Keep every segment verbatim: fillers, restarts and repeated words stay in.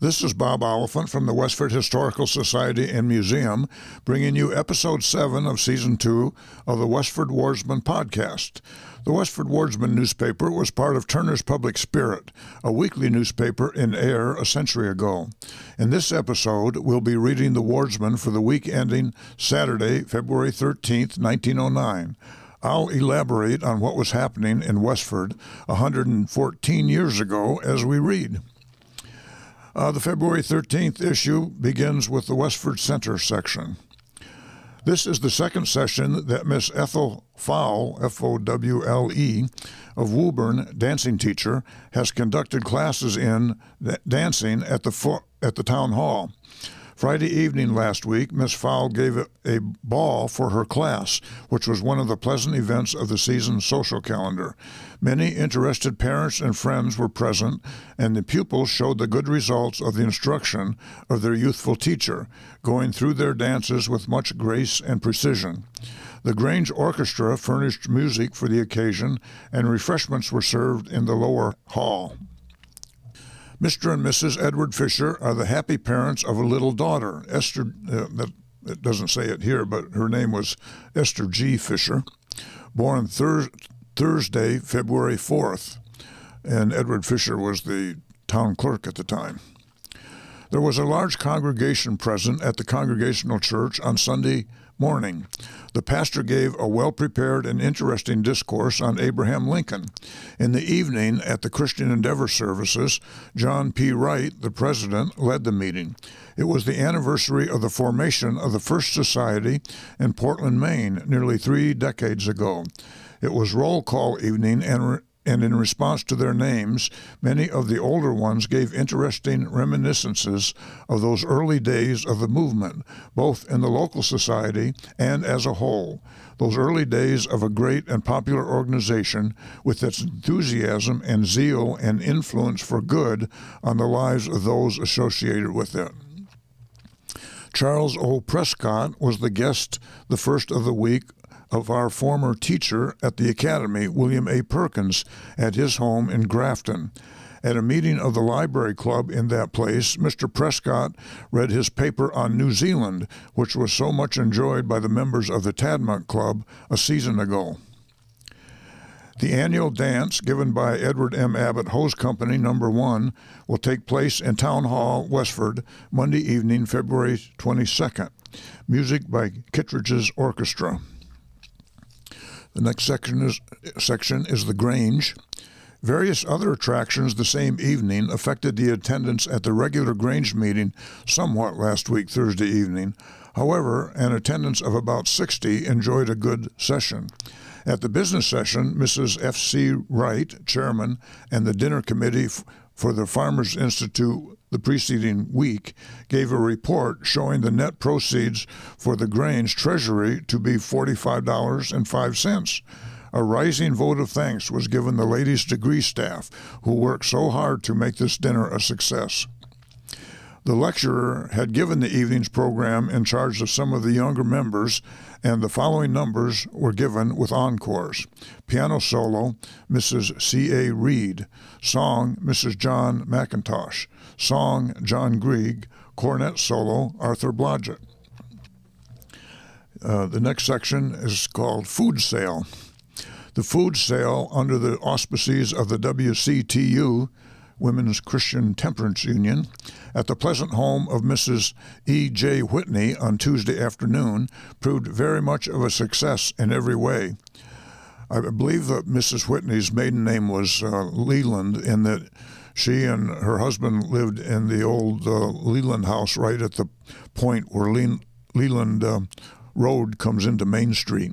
This is Bob Oliphant from the Westford Historical Society and Museum, bringing you Episode seven of Season two of the Westford Wardsman Podcast. The Westford Wardsman newspaper was part of Turner's Public Spirit, a weekly newspaper in air a century ago. In this episode, we'll be reading the Wardsman for the week ending Saturday, February thirteenth, nineteen oh nine. I'll elaborate on what was happening in Westford one hundred fourteen years ago as we read. Uh, the February thirteenth issue begins with the Westford Center section. This is the second session that Miss Ethel Fowle, F O W L E, of Woolburn, dancing teacher, has conducted classes in dancing at the, at the town hall. Friday evening last week, Miss Fowle gave a, a ball for her class, which was one of the pleasant events of the season's social calendar. Many interested parents and friends were present, and the pupils showed the good results of the instruction of their youthful teacher, going through their dances with much grace and precision. The Grange Orchestra furnished music for the occasion, and refreshments were served in the lower hall. Mister and Missus Edward Fisher are the happy parents of a little daughter, Esther, uh, that, it doesn't say it here, but her name was Esther G. Fisher, born thur Thursday, February fourth, and Edward Fisher was the town clerk at the time. There was a large congregation present at the Congregational Church on Sunday morning. The pastor gave a well-prepared and interesting discourse on Abraham Lincoln. In the evening, at the Christian Endeavor services, John P. Wright, the president, led the meeting. It was the anniversary of the formation of the First Society in Portland, Maine, nearly three decades ago. It was roll call evening, and and in response to their names, many of the older ones gave interesting reminiscences of those early days of the movement, both in the local society and as a whole, those early days of a great and popular organization with its enthusiasm and zeal and influence for good on the lives of those associated with it. Charles O. Prescott was the guest the first of the week of our former teacher at the Academy, William A. Perkins, at his home in Grafton. At a meeting of the Library Club in that place, Mister Prescott read his paper on New Zealand, which was so much enjoyed by the members of the Tadmont Club a season ago. The annual dance given by Edward M. Abbott Hose Company Number one will take place in Town Hall, Westford, Monday evening, February twenty-second. Music by Kittredge's Orchestra. The next section is, section is the Grange. Various other attractions the same evening affected the attendance at the regular Grange meeting somewhat last week, Thursday evening. However, an attendance of about sixty enjoyed a good session. At the business session, Missus F C Wright, chairman, and the dinner committee for the Farmers Institute the preceding week, gave a report showing the net proceeds for the Grange treasury to be forty-five dollars and five cents. A rising vote of thanks was given the ladies' degree staff, who worked so hard to make this dinner a success. The lecturer had given the evening's program in charge of some of the younger members, and the following numbers were given with encores. Piano solo, Missus C. A. Reed. Song, Missus John McIntosh. Song, John Grieg. Cornet solo, Arthur Blodgett. Uh, the next section is called Food Sale. The food sale, under the auspices of the W C T U, Women's Christian Temperance Union, at the pleasant home of Missus E J Whitney on Tuesday afternoon, proved very much of a success in every way. I believe that Missus Whitney's maiden name was uh, Leland, and that she and her husband lived in the old uh, Leland house right at the point where Le Leland uh, Road comes into Main Street.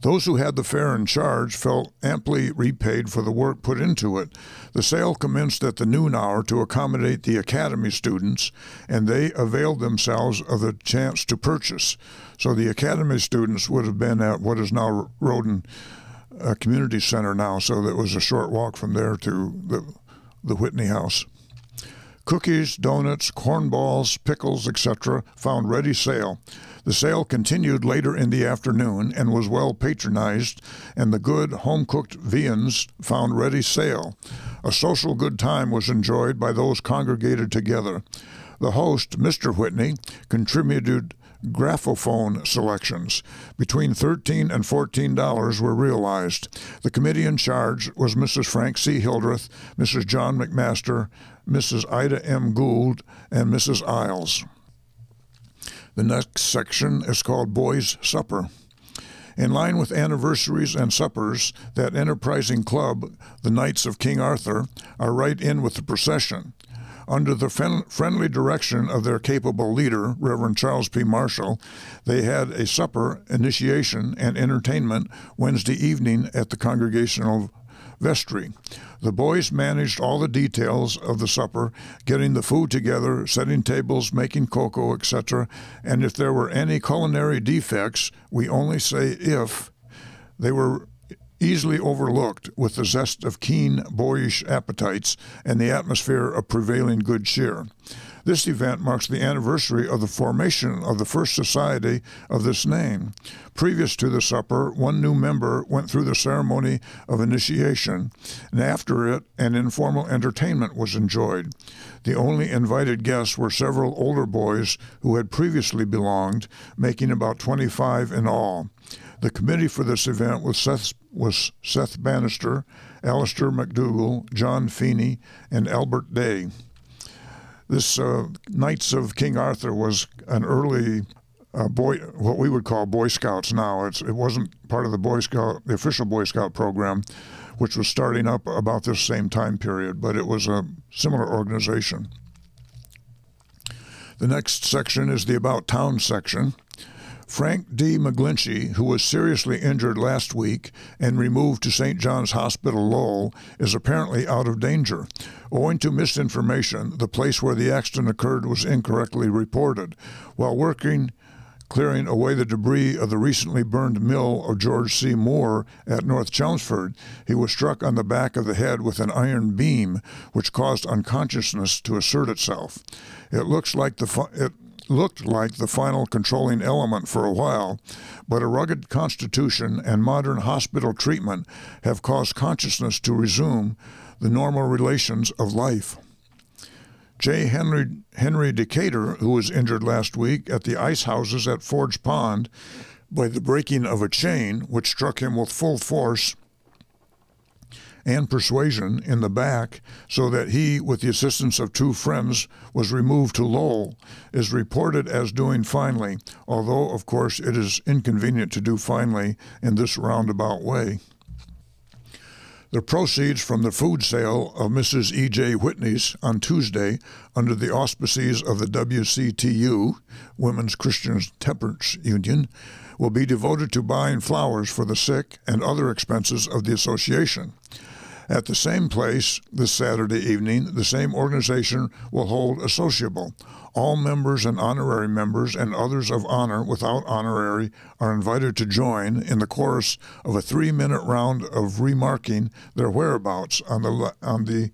Those who had the fair in charge felt amply repaid for the work put into it. The sale commenced at the noon hour to accommodate the Academy students, and they availed themselves of the chance to purchase. So the Academy students would have been at what is now Roden uh, Community Center now, so that was a short walk from there to the, the Whitney house. Cookies, donuts, cornballs, pickles, et cetera found ready sale. The sale continued later in the afternoon and was well patronized, and the good home-cooked viands found ready sale. A social good time was enjoyed by those congregated together. The host, Mister Whitney, contributed graphophone selections. Between thirteen and fourteen dollars were realized. The committee in charge was Missus Frank C. Hildreth, Missus John McMaster, Missus Ida M. Gould, and Missus Isles. The next section is called Boys' Supper. In line with anniversaries and suppers, that enterprising club, the Knights of King Arthur, are right in with the procession. Under the friendly direction of their capable leader, Reverend Charles P. Marshall, they had a supper, initiation, and entertainment Wednesday evening at the Congregational Vestry. The boys managed all the details of the supper, getting the food together, setting tables, making cocoa, et cetera, and if there were any culinary defects, we only say if, they were easily overlooked with the zest of keen boyish appetites and the atmosphere of prevailing good cheer. This event marks the anniversary of the formation of the first society of this name. Previous to the supper, one new member went through the ceremony of initiation, and after it, an informal entertainment was enjoyed. The only invited guests were several older boys who had previously belonged, making about twenty-five in all. The committee for this event was Seth, was Seth Bannister, Alistair McDougal, John Feeney, and Albert Day. This uh, Knights of King Arthur was an early uh, boy, what we would call Boy Scouts now. It's, it wasn't part of the Boy Scout, the official Boy Scout program, which was starting up about this same time period, but it was a similar organization. The next section is the About Town section. Frank D. McGlinchey, who was seriously injured last week and removed to Saint John's Hospital, Lowell, is apparently out of danger. Owing to misinformation, the place where the accident occurred was incorrectly reported. While working, clearing away the debris of the recently burned mill of George C. Moore at North Chelmsford, he was struck on the back of the head with an iron beam, which caused unconsciousness to assert itself. It looks like the... Fu it looked like the final controlling element for a while, but a rugged constitution and modern hospital treatment have caused consciousness to resume the normal relations of life. J. Henry, Henry Decatur, who was injured last week at the ice houses at Forge Pond by the breaking of a chain, which struck him with full force and persuasion in the back, so that he, with the assistance of two friends, was removed to Lowell, is reported as doing finely, although, of course, it is inconvenient to do finely in this roundabout way. The proceeds from the food sale of Missus E J. Whitney's on Tuesday, under the auspices of the W C T U, Women's Christian Temperance Union, will be devoted to buying flowers for the sick and other expenses of the association. At the same place this Saturday evening, the same organization will hold a sociable. All members and honorary members and others of honor without honorary are invited to join in the chorus of a three-minute round of remarking their whereabouts on the, on the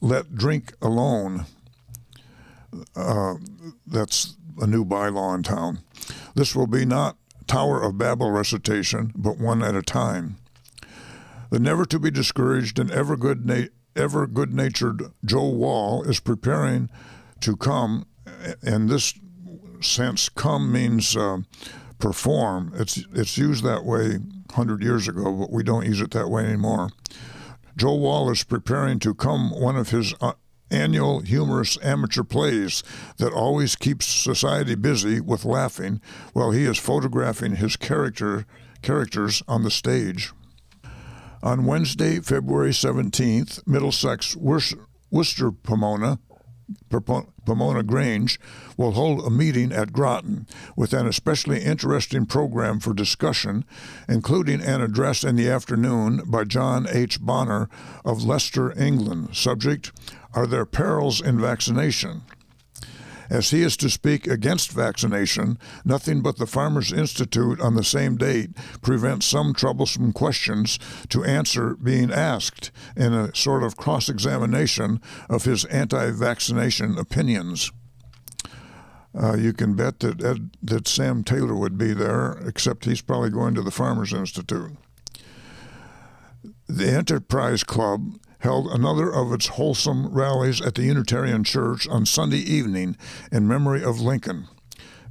Let Drink Alone. Uh, that's a new bylaw in town. This will be not Tower of Babel recitation, but one at a time. The never-to-be-discouraged and ever good ever good-natured Joe Wall is preparing to come. In this sense, come means uh, perform. It's, it's used that way a hundred years ago, but we don't use it that way anymore. Joe Wall is preparing to come one of his uh, annual humorous amateur plays that always keeps society busy with laughing while he is photographing his character characters on the stage. On Wednesday, February seventeenth, Middlesex Worcester Pomona, Pomona Grange will hold a meeting at Groton with an especially interesting program for discussion, including an address in the afternoon by John H. Bonner of Leicester, England. Subject, Are There Perils in Vaccination? As he is to speak against vaccination, nothing but the Farmers Institute on the same date prevents some troublesome questions to answer being asked in a sort of cross-examination of his anti-vaccination opinions. Uh, you can bet that, Ed, that Sam Taylor would be there, except he's probably going to the Farmers Institute. The Enterprise Club held another of its wholesome rallies at the Unitarian Church on Sunday evening in memory of Lincoln.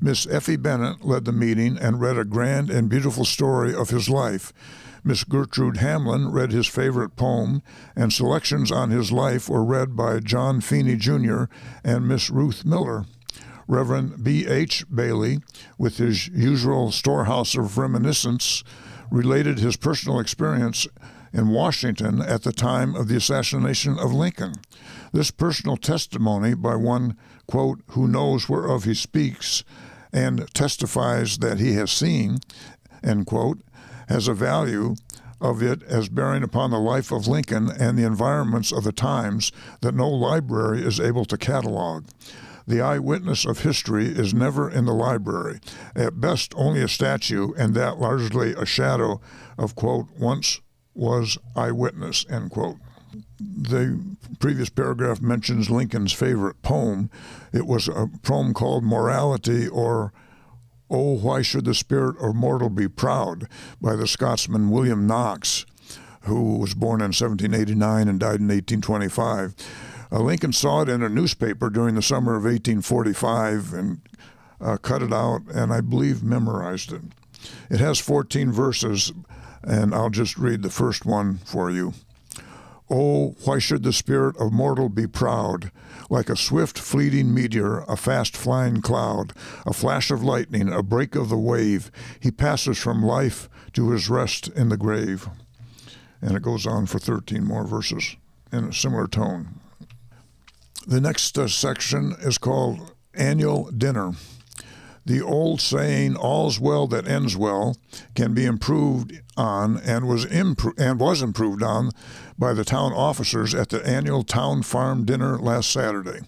Miss Effie Bennett led the meeting and read a grand and beautiful story of his life. Miss Gertrude Hamlin read his favorite poem, and selections on his life were read by John Feeney, Junior and Miss Ruth Miller. Reverend B H Bailey, with his usual storehouse of reminiscence, related his personal experience in Washington at the time of the assassination of Lincoln. This personal testimony by one, quote, who knows whereof he speaks and testifies that he has seen, end quote, has a value of it as bearing upon the life of Lincoln and the environments of the times that no library is able to catalog. The eyewitness of history is never in the library, at best only a statue, and that largely a shadow of, quote, once was eyewitness, end quote. The previous paragraph mentions Lincoln's favorite poem. It was a poem called Morality, or Oh, Why Should the Spirit of Mortal Be Proud, by the Scotsman William Knox, who was born in seventeen eighty-nine and died in eighteen twenty-five. Uh, Lincoln saw it in a newspaper during the summer of eighteen forty-five and uh, cut it out and I believe memorized it. It has fourteen verses, and I'll just read the first one for you. Oh, why should the spirit of mortal be proud? Like a swift fleeting meteor, a fast flying cloud, a flash of lightning, a break of the wave, he passes from life to his rest in the grave. And it goes on for thirteen more verses in a similar tone. The next uh, section is called Annual Dinner. The old saying, all's well that ends well, can be improved on and was, impro and was improved on by the town officers at the annual town farm dinner last Saturday.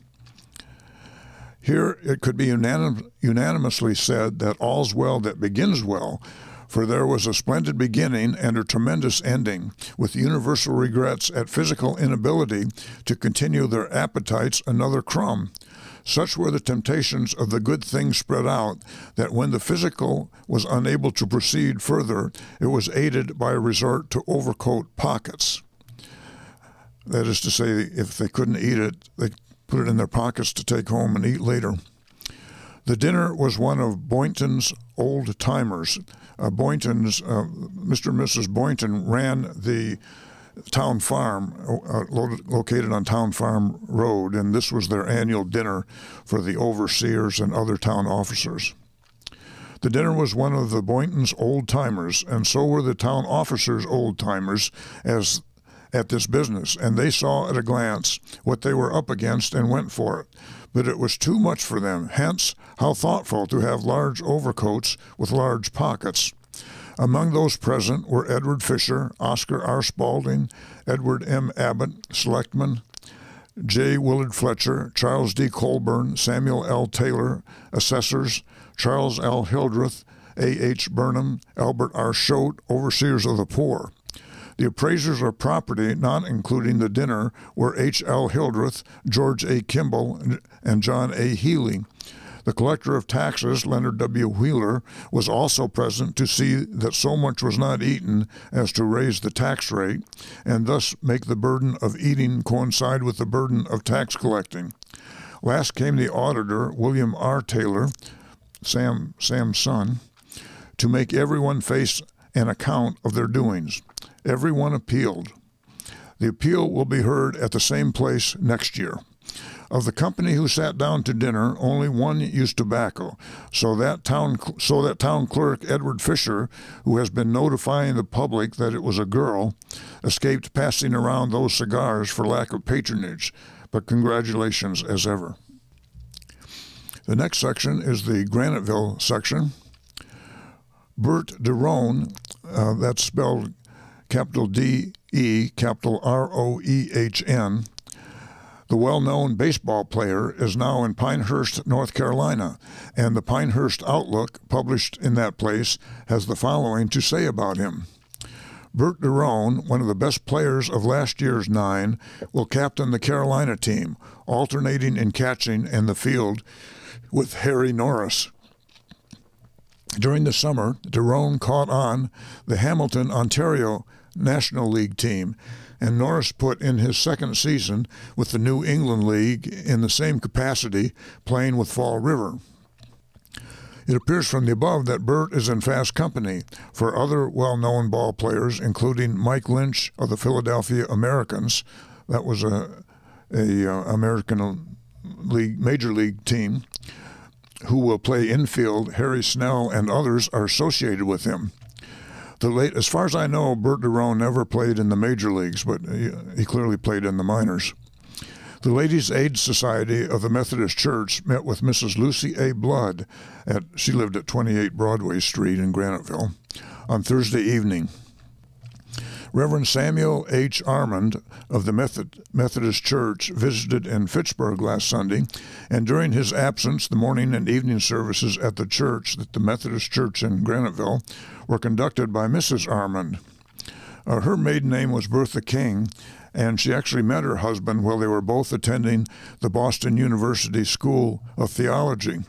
Here it could be unanim unanimously said that all's well that begins well, for there was a splendid beginning and a tremendous ending, with universal regrets at physical inability to continue their appetites another crumb. Such were the temptations of the good things spread out, that when the physical was unable to proceed further, it was aided by a resort to overcoat pockets. That is to say, if they couldn't eat it, they put it in their pockets to take home and eat later. The dinner was one of Boynton's old timers. Uh, Boynton's, uh, Mister and Missus Boynton ran the town farm uh, located on Town Farm Road, and this was their annual dinner for the overseers and other town officers. The dinner was one of the Boynton's old-timers, and so were the town officers' old-timers as at this business, and they saw at a glance what they were up against and went for it. But it was too much for them, hence how thoughtful to have large overcoats with large pockets. Among those present were Edward Fisher, Oscar R. Spaulding, Edward M. Abbott, selectman, J. Willard Fletcher, Charles D. Colburn, Samuel L. Taylor, assessors, Charles L. Hildreth, A. H. Burnham, Albert R. Schote, overseers of the poor. The appraisers of property, not including the dinner, were H. L. Hildreth, George A. Kimball, and John A. Healy. The collector of taxes, Leonard W. Wheeler, was also present to see that so much was not eaten as to raise the tax rate, and thus make the burden of eating coincide with the burden of tax collecting. Last came the auditor, William R. Taylor, Sam, Sam's son, to make everyone face an account of their doings. Everyone appealed. The appeal will be heard at the same place next year. Of the company who sat down to dinner, only one used tobacco, so that town so that town clerk Edward Fisher, who has been notifying the public that it was a girl, escaped passing around those cigars for lack of patronage, but congratulations as ever. The next section is the Graniteville section. Bert DeRoehn, uh, that's spelled capital D E, capital R O E H N, the well-known baseball player, is now in Pinehurst, North Carolina, and the Pinehurst Outlook, published in that place, has the following to say about him. Bert DeRoehn, one of the best players of last year's nine, will captain the Carolina team, alternating in catching and the field with Harry Norris. During the summer, DeRoehn caught on the Hamilton, Ontario National League team and Norris put in his second season with the New England League in the same capacity, playing with Fall River. It appears from the above that Bert is in fast company for other well-known ball players, including Mike Lynch of the Philadelphia Americans. That was a, a uh, American League, Major League team, who will play infield. Harry Snell and others are associated with him. The late, as far as I know, Bert DeRoehn never played in the major leagues, but he, he clearly played in the minors. The Ladies' Aid Society of the Methodist Church met with Missus Lucy A. Blood, at, she lived at twenty-eight Broadway Street in Graniteville, on Thursday evening. Reverend Samuel H. Armond of the Method, Methodist Church visited in Fitchburg last Sunday, and during his absence, the morning and evening services at the church, at the Methodist Church in Graniteville, were conducted by Missus Armond. Uh, her maiden name was Bertha King, and she actually met her husband while they were both attending the Boston University School of Theology.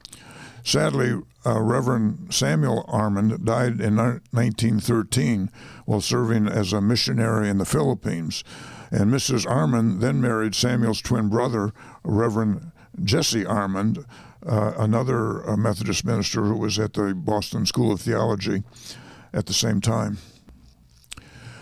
Sadly, uh, Reverend Samuel Armond died in nineteen thirteen while serving as a missionary in the Philippines, and Missus Armond then married Samuel's twin brother, Reverend Jesse Armond, uh, another uh, Methodist minister who was at the Boston School of Theology at the same time.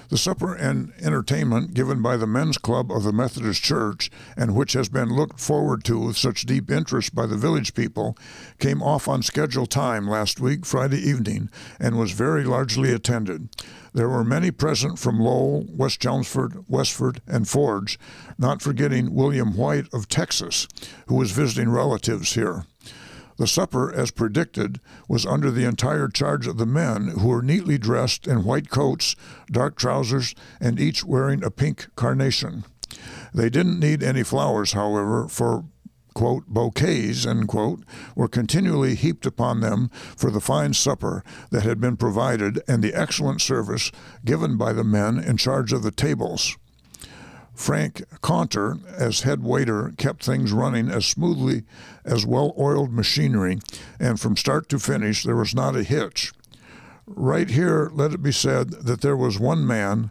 The supper and entertainment given by the Men's Club of the Methodist Church, and which has been looked forward to with such deep interest by the village people, came off on schedule time last week, Friday evening, and was very largely attended. There were many present from Lowell, West Chelmsford, Westford, and Forge, not forgetting William White of Texas, who was visiting relatives here. The supper, as predicted, was under the entire charge of the men, who were neatly dressed in white coats, dark trousers, and each wearing a pink carnation. They didn't need any flowers, however, for, quote, bouquets, end quote, were continually heaped upon them for the fine supper that had been provided and the excellent service given by the men in charge of the tables. Frank Caunter, as head waiter, kept things running as smoothly as well-oiled machinery, and from start to finish there was not a hitch. Right here, let it be said that there was one man,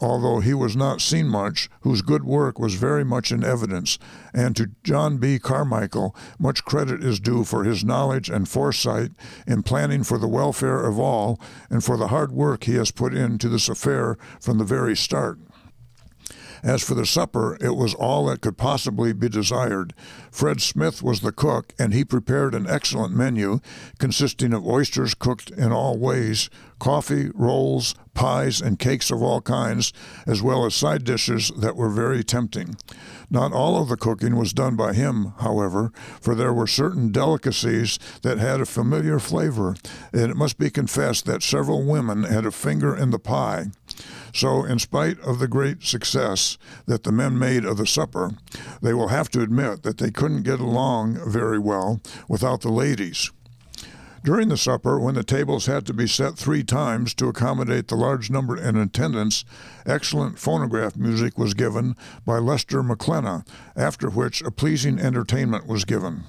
although he was not seen much, whose good work was very much in evidence, and to John B. Carmichael much credit is due for his knowledge and foresight in planning for the welfare of all, and for the hard work he has put into this affair from the very start. As for the supper, it was all that could possibly be desired. Fred Smith was the cook, and he prepared an excellent menu consisting of oysters cooked in all ways, coffee, rolls, pies, and cakes of all kinds, as well as side dishes that were very tempting. Not all of the cooking was done by him, however, for there were certain delicacies that had a familiar flavor, and it must be confessed that several women had a finger in the pie. So, in spite of the great success that the men made of the supper, they will have to admit that they couldn't get along very well without the ladies. During the supper, when the tables had to be set three times to accommodate the large number in attendance, excellent phonograph music was given by Lester McClenna, after which a pleasing entertainment was given.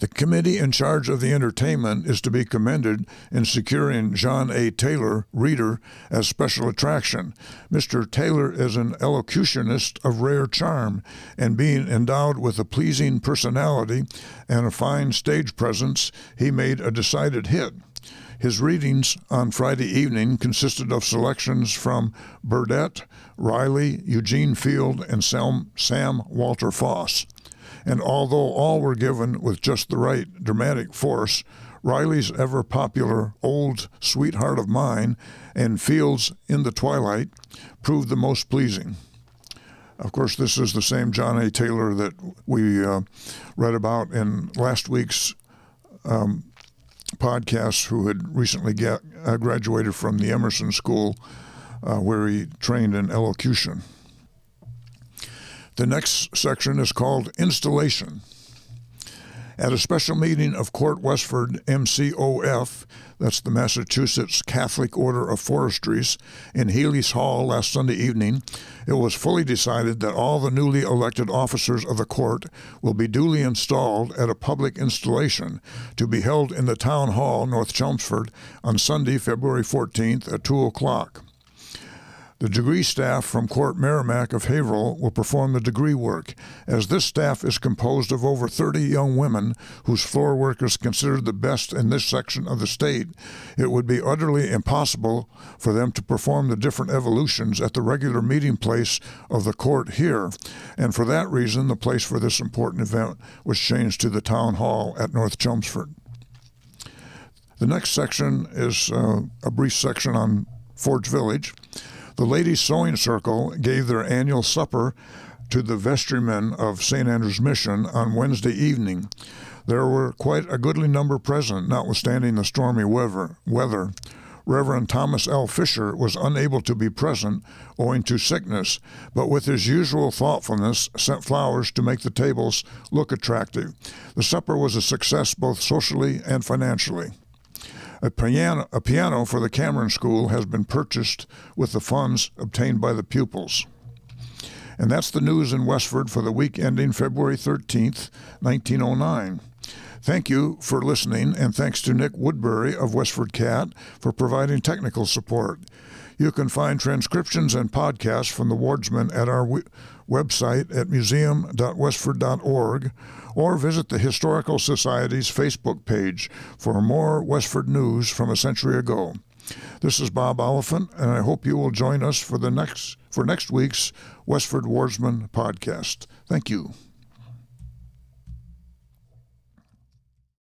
The committee in charge of the entertainment is to be commended in securing John A. Taylor, reader, as special attraction. Mister Taylor is an elocutionist of rare charm, and being endowed with a pleasing personality and a fine stage presence, he made a decided hit. His readings on Friday evening consisted of selections from Burdett, Riley, Eugene Field, and Sam, Sam Walter Foss. And although all were given with just the right dramatic force, Riley's ever-popular Old Sweetheart of Mine and Field's In the Twilight proved the most pleasing. Of course, this is the same John A. Taylor that we uh, read about in last week's um, podcast, who had recently get, uh, graduated from the Emerson School, uh, where he trained in elocution. The next section is called Installation. At a special meeting of Court Westford M C O F, that's the Massachusetts Catholic Order of Forestries, in Healy's Hall last Sunday evening, it was fully decided that all the newly elected officers of the court will be duly installed at a public installation to be held in the Town Hall, North Chelmsford, on Sunday, February fourteenth at two o'clock. The degree staff from Court Merrimack of Haverhill will perform the degree work, as this staff is composed of over thirty young women whose floor work is considered the best in this section of the state. It would be utterly impossible for them to perform the different evolutions at the regular meeting place of the court here, and for that reason the place for this important event was changed to the Town Hall at North Chelmsford. The next section is uh, a brief section on Forge Village. The Ladies' Sewing Circle gave their annual supper to the vestrymen of Saint Andrew's Mission on Wednesday evening. There were quite a goodly number present, notwithstanding the stormy weather. Reverend Thomas L. Fisher was unable to be present owing to sickness, but with his usual thoughtfulness sent flowers to make the tables look attractive. The supper was a success both socially and financially. A piano, a piano for the Cameron School has been purchased with the funds obtained by the pupils. And that's the news in Westford for the week ending February thirteenth, nineteen oh nine. Thank you for listening, and thanks to Nick Woodbury of Westford C A T for providing technical support. You can find transcriptions and podcasts from the wardsmen at our we website at museum dot westford dot org, or visit the Historical Society's Facebook page for more Westford news from a century ago. This is Bob Oliphant, and I hope you will join us for the next for next week's Westford Wardsman podcast. Thank you.